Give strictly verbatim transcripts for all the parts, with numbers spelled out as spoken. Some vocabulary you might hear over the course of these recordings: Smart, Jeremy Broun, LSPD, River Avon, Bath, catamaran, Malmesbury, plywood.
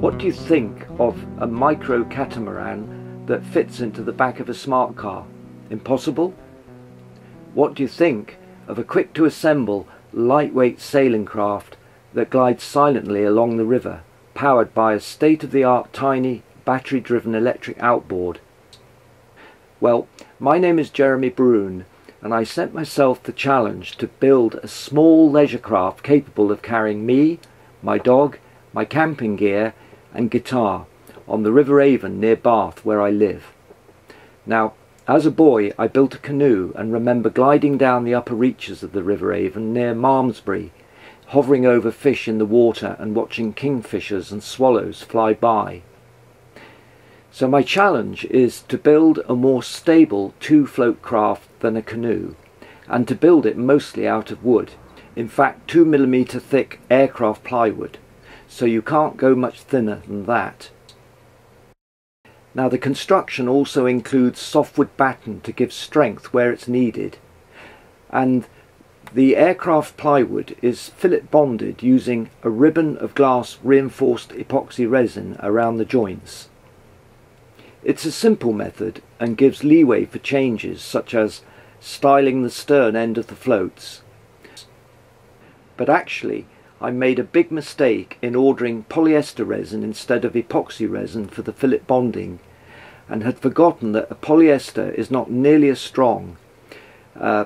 What do you think of a micro catamaran that fits into the back of a smart car? Impossible? What do you think of a quick to assemble lightweight sailing craft that glides silently along the river, powered by a state-of-the-art tiny battery driven electric outboard? Well, my name is Jeremy Broun, and I set myself the challenge to build a small leisure craft capable of carrying me, my dog, my camping gear and guitar on the River Avon near Bath, where I live. Now, as a boy, I built a canoe and remember gliding down the upper reaches of the River Avon near Malmesbury, hovering over fish in the water and watching kingfishers and swallows fly by. So my challenge is to build a more stable two-float craft than a canoe, and to build it mostly out of wood, in fact two millimetre thick aircraft plywood, so you can't go much thinner than that. Now, the construction also includes softwood batten to give strength where it's needed, and the aircraft plywood is fillet bonded using a ribbon of glass reinforced epoxy resin around the joints. It's a simple method and gives leeway for changes such as styling the stern end of the floats. But actually, I made a big mistake in ordering polyester resin instead of epoxy resin for the fillet bonding, and had forgotten that a polyester is not nearly as strong, uh,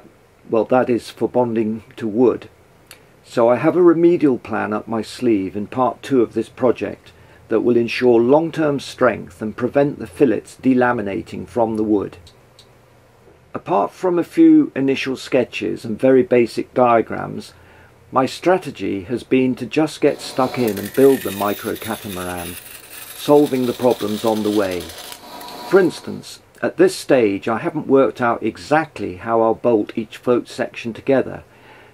well, that is, for bonding to wood. So I have a remedial plan up my sleeve in part two of this project that will ensure long-term strength and prevent the fillets delaminating from the wood. Apart from a few initial sketches and very basic diagrams, my strategy has been to just get stuck in and build the micro catamaran, solving the problems on the way. For instance, at this stage I haven't worked out exactly how I'll bolt each float section together,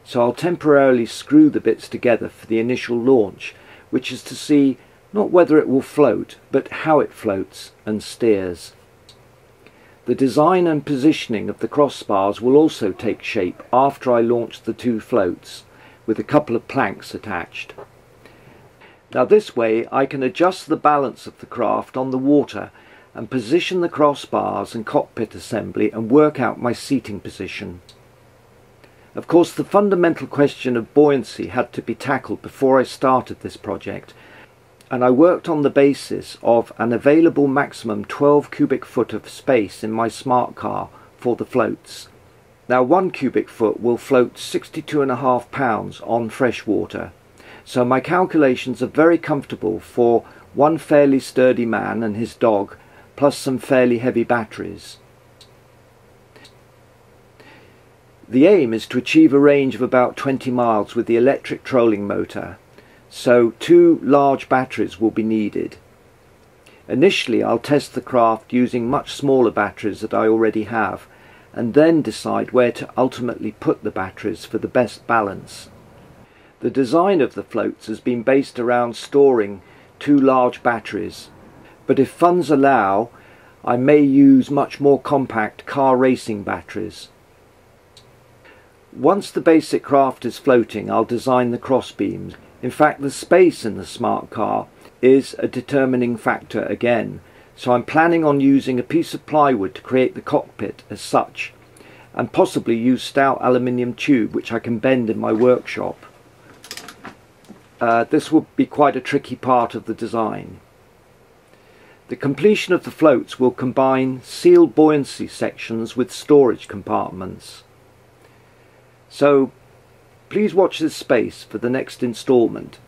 so I'll temporarily screw the bits together for the initial launch, which is to see not whether it will float, but how it floats and steers. The design and positioning of the crossbars will also take shape after I launch the two floats, with a couple of planks attached. Now, this way I can adjust the balance of the craft on the water and position the crossbars and cockpit assembly and work out my seating position. Of course, the fundamental question of buoyancy had to be tackled before I started this project, and I worked on the basis of an available maximum twelve cubic foot of space in my smart car for the floats. Now, one cubic foot will float sixty-two and a half pounds on fresh water, so my calculations are very comfortable for one fairly sturdy man and his dog, plus some fairly heavy batteries. The aim is to achieve a range of about twenty miles with the electric trolling motor, so two large batteries will be needed. Initially, I'll test the craft using much smaller batteries that I already have, and then decide where to ultimately put the batteries for the best balance. The design of the floats has been based around storing two large batteries, but if funds allow, I may use much more compact car racing batteries. Once the basic craft is floating, I'll design the crossbeams. In fact, the space in the smart car is a determining factor again, so I'm planning on using a piece of plywood to create the cockpit as such, and possibly use stout aluminium tube which I can bend in my workshop. Uh, this will be quite a tricky part of the design. The completion of the floats will combine sealed buoyancy sections with storage compartments. So please watch this space for the next instalment.